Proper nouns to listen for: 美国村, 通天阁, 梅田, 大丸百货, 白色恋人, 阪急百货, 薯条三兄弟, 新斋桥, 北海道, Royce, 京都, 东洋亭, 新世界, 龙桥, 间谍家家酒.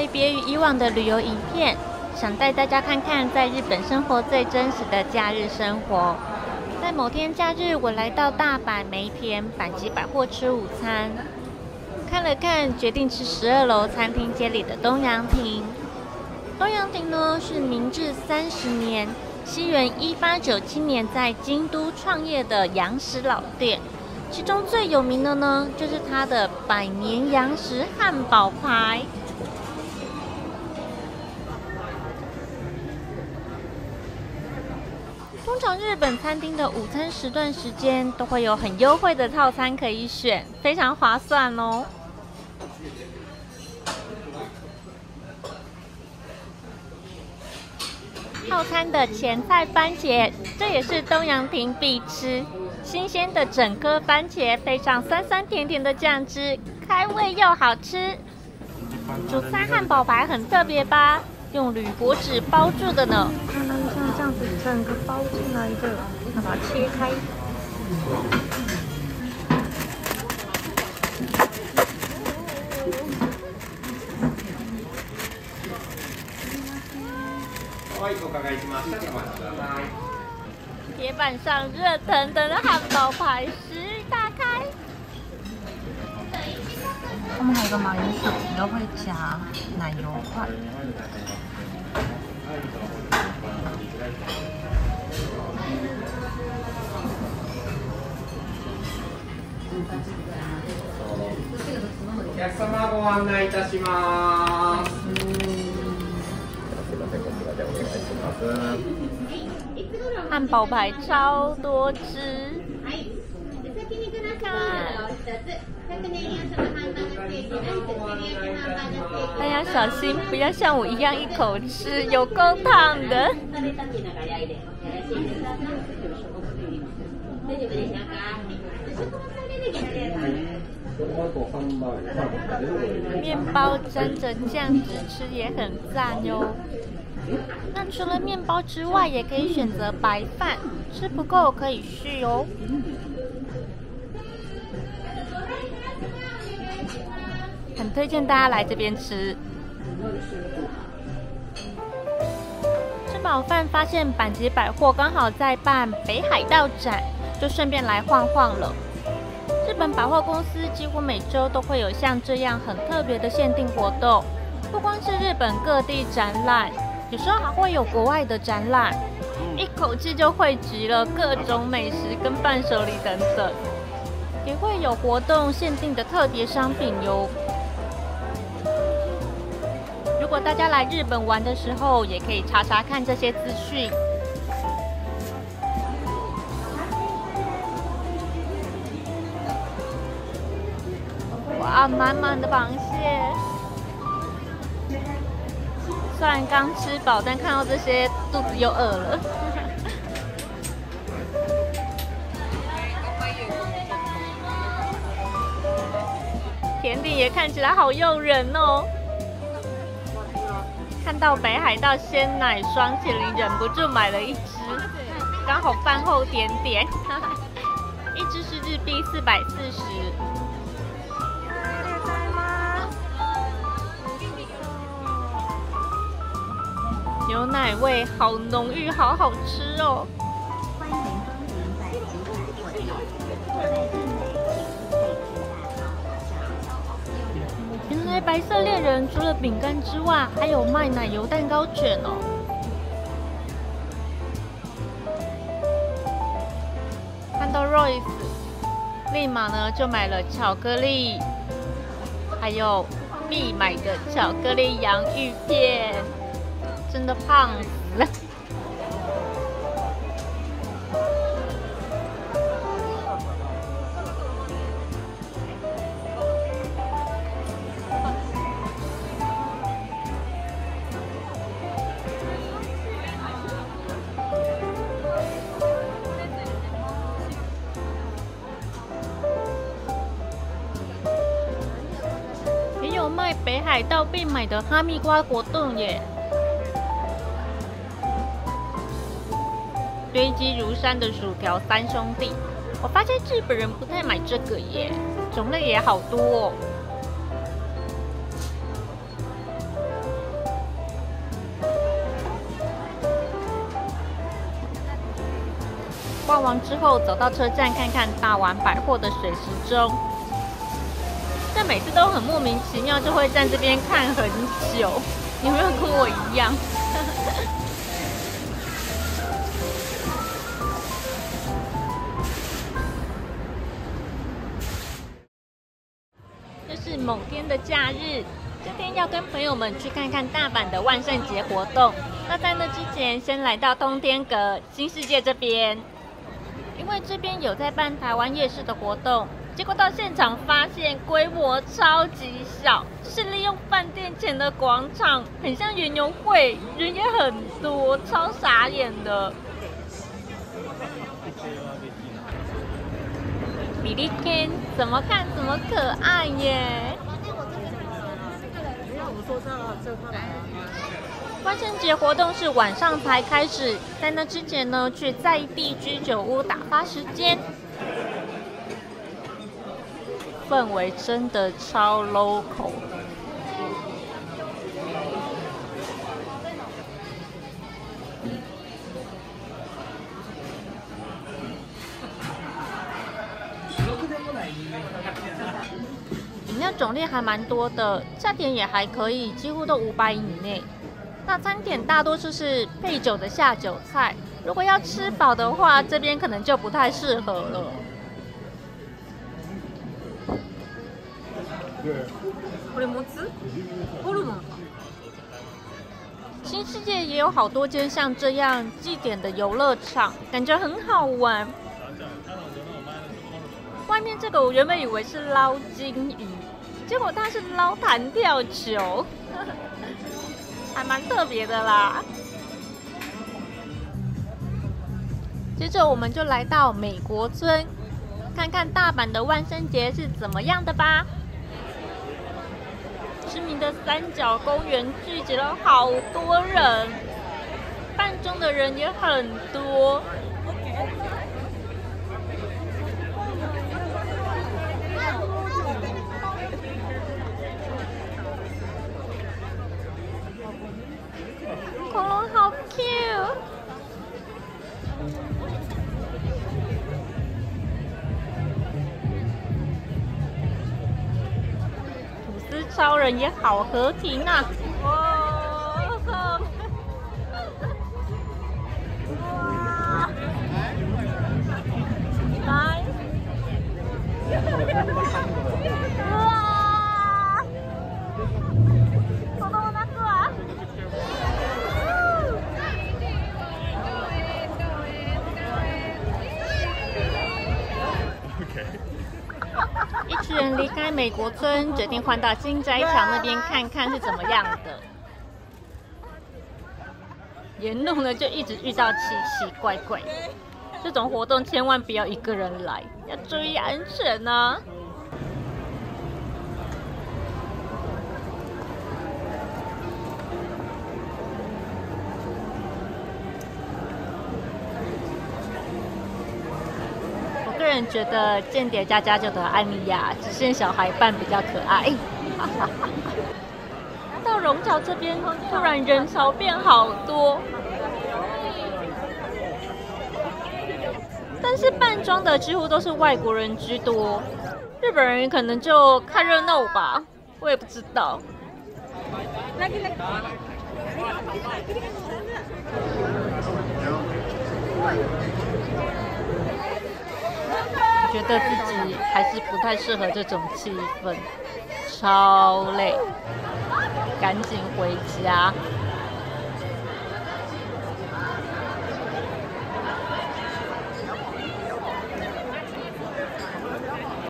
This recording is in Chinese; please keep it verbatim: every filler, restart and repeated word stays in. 回别于以往的旅游影片，想带大家看看在日本生活最真实的假日生活。在某天假日，我来到大阪梅田阪急百货吃午餐，看了看，决定吃十二楼餐厅街里的东洋亭。东洋亭呢，是明治三十年（西元一八九七年）在京都创业的洋食老店。 其中最有名的呢，就是它的百年洋食汉堡排。通常日本餐厅的午餐时段时间都会有很优惠的套餐可以选，非常划算哦。套餐的前菜番茄，这也是东洋亭必吃。 新鲜的整颗番茄配上酸酸甜甜的酱汁，开胃又好吃。主餐汉堡排很特别吧？用铝箔纸包住的呢。看到像这样子整个包进来的，把它切开。嗯 铁板上热腾腾的汉堡排，食欲大开。他们还有个马铃薯，然后会夹奶油块。お客様ご案内いたします。嗯 汉堡排超多汁，大家小心，不要像我一样一口吃，有够烫的。面包沾着酱汁吃也很赞哟。 那除了面包之外，也可以选择白饭，吃不够可以续哦。很推荐大家来这边吃。吃饱饭发现阪急百货刚好在办北海道展，就顺便来晃晃了。日本百货公司几乎每周都会有像这样很特别的限定活动。 不光是日本各地展览，有时候还会有国外的展览，一口气就汇集了各种美食跟伴手礼等等，也会有活动限定的特别商品哟。如果大家来日本玩的时候，也可以查查看这些资讯。 哇，满满的螃蟹！ 虽然刚吃饱，但看到这些，肚子又饿了。甜点也看起来好诱人哦！看到北海道鲜奶霜淇淋，忍不住买了一支，刚好饭后甜点。一支是日币四百四十。 牛奶味好浓郁，好好吃哦！原来白色恋人除了饼干之外，还有卖奶油蛋糕卷哦。看到 Royce， 立马呢就买了巧克力，还有必买的巧克力洋芋片。 真的胖死了！也有卖北海道必买的哈密瓜果冻耶！ 堆积如山的薯条三兄弟，我发现日本人不太买这个耶，种类也好多哦。逛完之后，走到车站看看大丸百货的水时钟。但每次都很莫名其妙，就会站这边看很久。有没有跟我一样？这是某天的假日，今天要跟朋友们去看看大阪的万圣节活动。那在那之前，先来到通天阁新世界这边，因为这边有在办台湾夜市的活动。 结果到现场发现规模超级小，就是利用饭店前的广场，很像园游会，人也很多，超傻眼的。比利天怎么看怎么可爱耶！万圣节活动是晚上才开始，在那之前呢，去在地居酒屋打发时间。 氛围真的超 local。饮料种类还蛮多的，价钱也还可以，几乎都五百以内。那餐点大多数是配酒的下酒菜，如果要吃饱的话，这边可能就不太适合了。 新世界也有好多间像这样祭典的游乐场，感觉很好玩。外面这个我原本以为是捞金鱼，结果它是捞弹跳球，还蛮特别的啦。接着我们就来到美国村，看看大阪的万圣节是怎么样的吧。 知名的三角公园聚集了好多人，半中的人也很多。恐龙好 cute。 超人也好合体啊！哇！来！哇！子供泣くわ！一群人离开美国村，决定换到新斋桥那边看看是怎么样的。沿路呢就一直遇到奇奇怪怪，这种活动千万不要一个人来，要注意安全啊！觉得《间谍家家酒》的安妮亚只剩小孩扮比较可爱。到龙桥这边，突然人潮变好多，但是扮装的几乎都是外国人居多，日本人可能就看热闹吧，我也不知道。 觉得自己还是不太适合这种气氛，超累，赶紧回家。